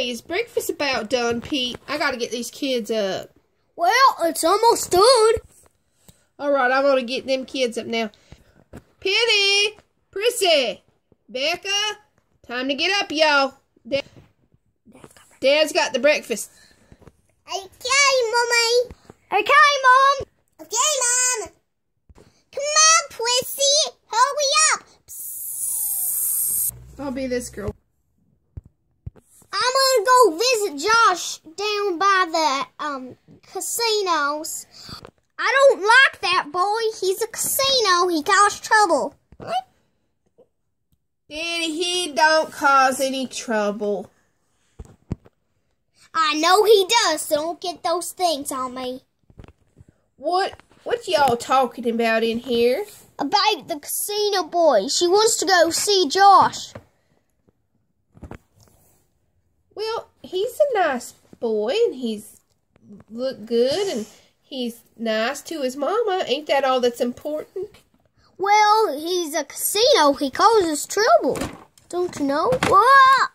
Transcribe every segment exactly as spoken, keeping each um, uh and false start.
Anyways, breakfast about done, Pete. I gotta get these kids up. Well, it's almost done. Alright, I'm gonna get them kids up now. Penny, Prissy, Becca, time to get up, y'all. Dad, Dad's got the breakfast. Okay, Mommy. Okay, Mom. Okay, Mom. Come on, Prissy. Hurry up. Psst. I'll be this girl. I'm gonna go visit Josh down by the um casinos. I don't like that boy. He's a casino. He caused trouble. Daddy, he don't cause any trouble. I know he does, so don't get those things on me. What what y'all talking about in here? About the casino boy. She wants to go see Josh. Well, he's a nice boy, and he's look good, and he's nice to his mama. Ain't that all that's important? Well, he's a casino. He causes trouble. Don't you know? Whoa!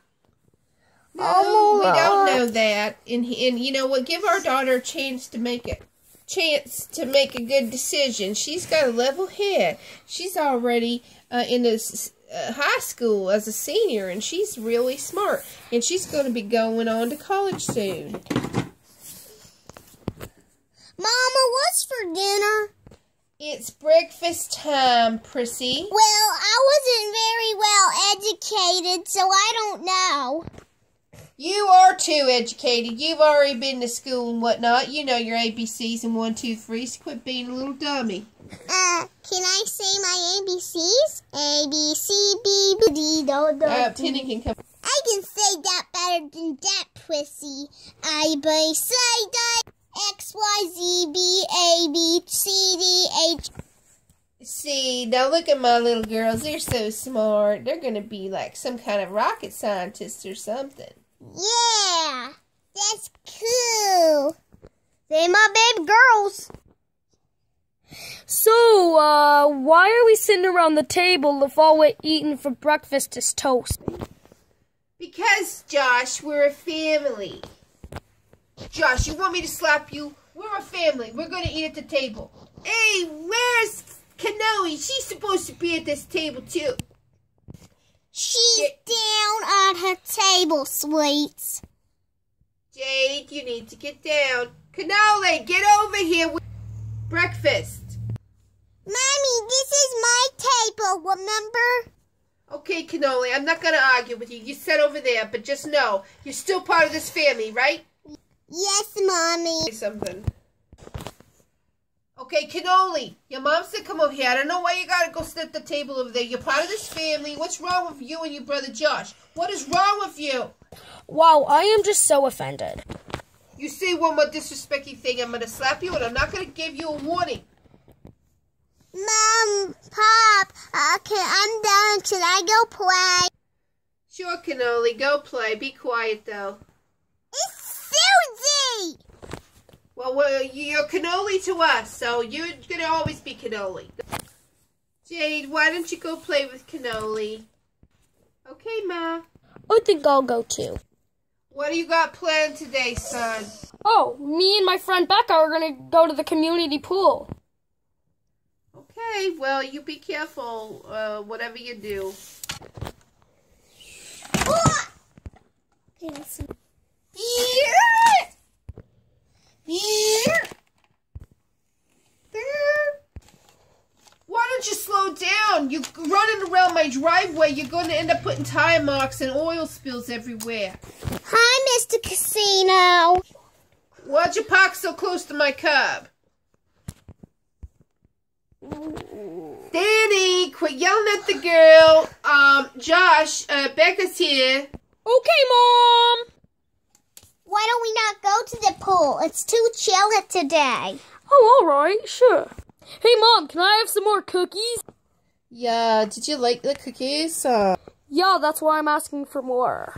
No, oh, we don't know that. And, and you know what? Give our daughter a chance to make a chance to make a good decision. She's got a level head. She's already uh, in this. Uh, high school as a senior, and she's really smart, and she's going to be going on to college soon. Mama, what's for dinner? It's breakfast time, Prissy. Well, I wasn't very well educated, so I don't know. You are too educated. You've already been to school and whatnot. You know your A B Cs and one, two, three. So quit being a little dummy. Uh, can I say my A B Cs? A, B, C, B, B, D, D, D, uh, Penny can come. I can say that better than that, Prissy. I, B, C, D, X, Y, Z, B, A, B, C, D, H. See, now look at my little girls. They're so smart. They're going to be like some kind of rocket scientist or something. Yeah, that's cool. They're my baby girls. So, uh, why are we sitting around the table if all we're eating for breakfast is toast? Because, Josh, we're a family. Josh, you want me to slap you? We're a family. We're going to eat at the table. Hey, where's Kanoe? She's supposed to be at this table, too. She's J down on her table, sweets. Jade, you need to get down. Canole, get over here with breakfast. Mommy, this is my table, remember? Okay, Canole, I'm not going to argue with you. You sat over there, but just know, you're still part of this family, right? Yes, Mommy. Something. Okay, Canole, your mom said come over here. I don't know why you gotta go sit at the table over there. You're part of this family. What's wrong with you and your brother Josh? What is wrong with you? Wow, I am just so offended. You say one more disrespectful thing, I'm gonna slap you, and I'm not gonna give you a warning. Mom, Pop, okay, I'm done. Should I go play? Sure, Canole, go play. Be quiet, though. It's Susie! Well, well, you're Canole to us, so you're going to always be Canole. Jade, why don't you go play with Canole? Okay, Ma. I think I'll go, too. What do you got planned today, son? Oh, me and my friend Becca are going to go to the community pool. Okay, well, you be careful, uh, whatever you do. Ah! Okay, let's see. Yeah! Here. There. Why don't you slow down? You're running around my driveway. You're going to end up putting tire marks and oil spills everywhere. Hi, Mister Casino. Why'd you park so close to my curb? Danny, quit yelling at the girl. Um, Josh, uh, Becca's here. Okay, Mom. Why don't we not go to the pool? It's too chilly today. Oh, all right, sure. Hey, Mom, can I have some more cookies? Yeah, did you like the cookies? Uh, yeah, that's why I'm asking for more.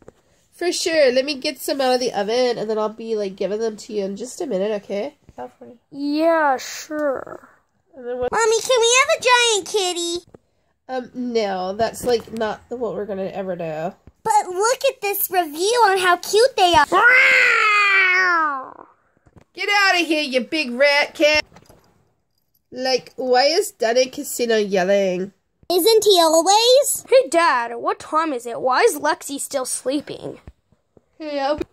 For sure. Let me get some out of the oven, and then I'll be, like, giving them to you in just a minute, okay? California. Yeah, sure. And then what Mommy, can we have a giant kitty? Um, no, that's, like, not what we're going to ever do. But look at this review on how cute they are. Wow! Get out of here, you big rat cat. Like, why is Daddy Casino yelling? Isn't he always? Hey, Dad, what time is it? Why is Lexi still sleeping? Hey, I'll be...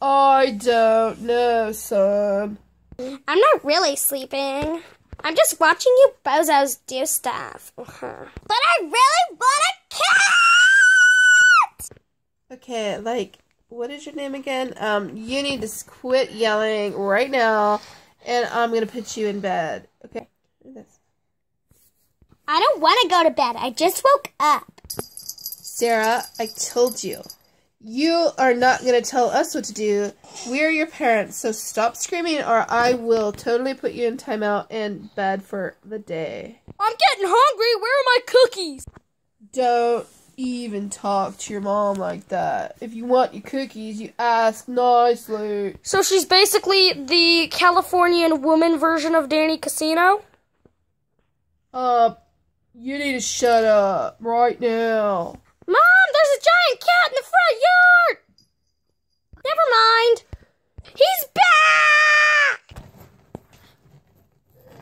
I don't know, son. I'm not really sleeping. I'm just watching you bozos do stuff. Uh-huh. But I really want a cat! Okay, like, what is your name again? Um, you need to quit yelling right now, and I'm going to put you in bed. Okay? I don't want to go to bed. I just woke up. Sarah, I told you. You are not going to tell us what to do. We're your parents, so stop screaming or I will totally put you in timeout and bed for the day. I'm getting hungry. Where are my cookies? Don't even talk to your mom like that. If you want your cookies, you ask nicely. So she's basically the Californian woman version of Danny Casino? Uh, you need to shut up right now. Mom, there's a giant cat in the front yard! Never mind. He's back!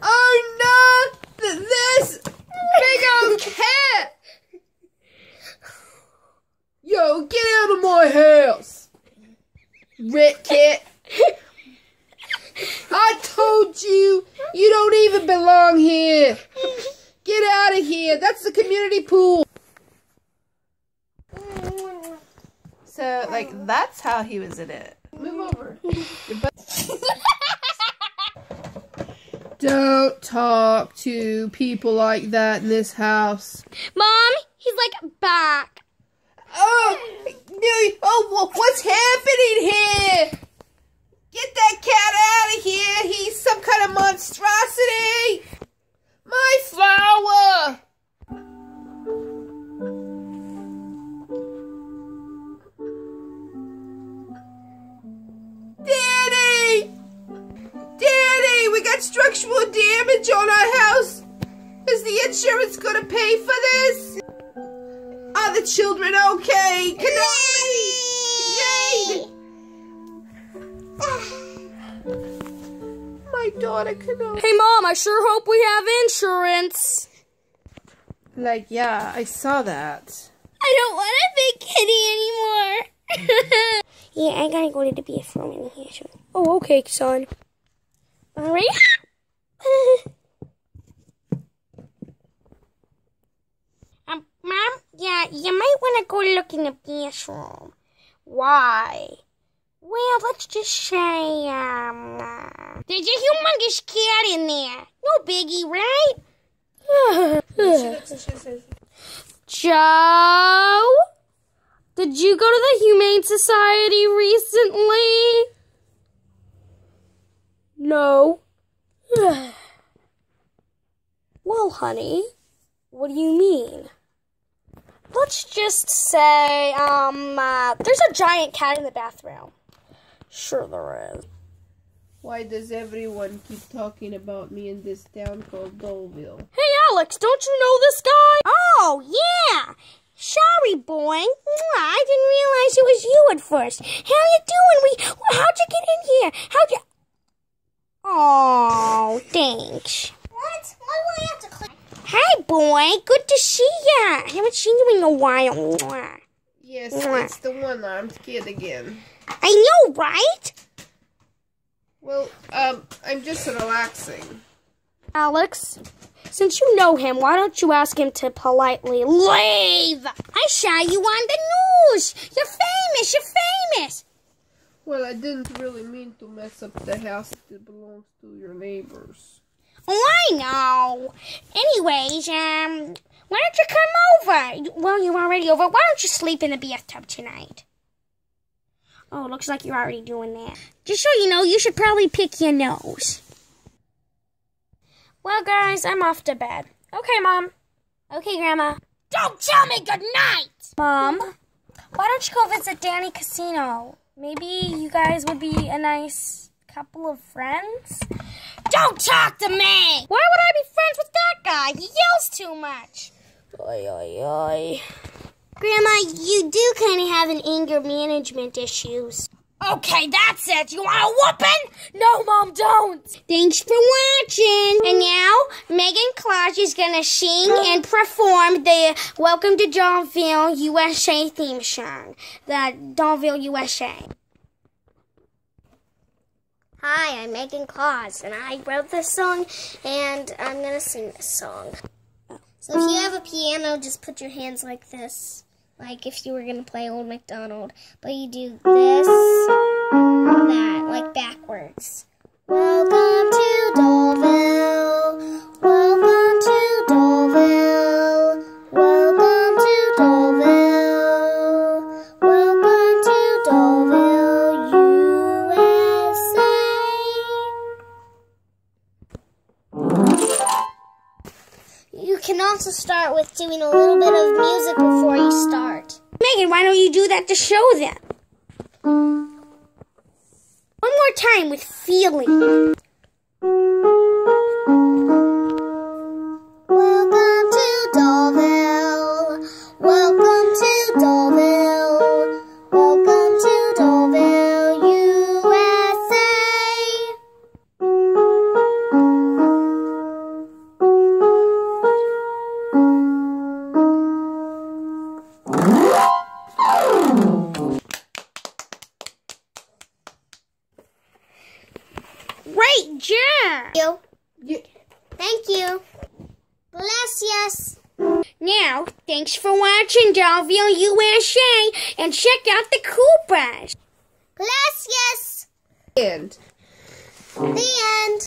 Oh no! Th this big old cat! Yo, get out of my house! Rat cat! I told you, you don't even belong here! Get out of here! That's the community pool! So, like, that's how he was in it. Move over. Don't talk to people like that in this house. Mom, he's, like, back. Oh, oh, what's happening here? Get that cat out of here. He's some kind of monstrosity. My flower. Structural damage on our house. Is the insurance gonna pay for this? Are the children okay? Can Canary! Canary! My daughter Canary. Hey Mom, I sure hope we have insurance. Like, yeah, I saw that. I don't want a big kitty anymore. Yeah, I gotta go to the bathroom in here. Oh, okay, son. Maria? um, Mom, yeah, you might want to go look in the bathroom. Why? Well, let's just say, um, uh, there's a humongous cat in there. No biggie, right? Joe? Did you go to the Humane Society recently? No. Well, honey, what do you mean? Let's just say, um, uh, there's a giant cat in the bathroom. Sure there is. Why does everyone keep talking about me in this town called Dollville? Hey, Alex, don't you know this guy? Oh, yeah. Sorry, boy. I didn't realize it was you at first. How you doing? We, how'd you get in here? How'd you... Oh, thanks. What? Why do I have to click? Hi, boy. Good to see ya. I haven't seen you in a while. Yes, that's the one. I'm scared again. I know, right? Well, um, I'm just relaxing. Alex, since you know him, why don't you ask him to politely leave? I saw you on the news. You're famous. You're famous. Well, I didn't really mean to mess up the house that belongs to your neighbors. Oh, I know. Anyways, um, why don't you come over? Well, you're already over. Why don't you sleep in the bathtub tonight? Oh, looks like you're already doing that. Just so you know, you should probably pick your nose. Well, guys, I'm off to bed. Okay, Mom. Okay, Grandma. Don't tell me goodnight! Mom, why don't you go visit Danny Casino? Maybe you guys would be a nice couple of friends. Don't talk to me! Why would I be friends with that guy? He yells too much. Oi, oi, oi. Grandma, you do kind of have an anger management issues. Okay, that's it. You want a whooping? No, Mom, don't. Thanks for watching. And now, Megan Clauss is going to sing and perform the Welcome to Dollville U S A theme song. The Dollville U S A. Hi, I'm Megan Clauss, and I wrote this song, and I'm going to sing this song. So if you have a piano, just put your hands like this. Like if you were going to play Old MacDonald. But you do this, that, like backwards. Welcome to Dollville, welcome to Dollville, welcome to Dollville, welcome to Dollville, U S A. You can also start with doing a little bit of music before you start. Megan, why don't you do that to show them? One more time with feeling. Welcome to Dollville. Welcome to Dollville. Welcome to Dollville, U S A. Great job! Thank you. Yeah. Thank you. Bless you. Now, thanks for watching Dollville U S A and check out the Koopas. Bless you. And the end.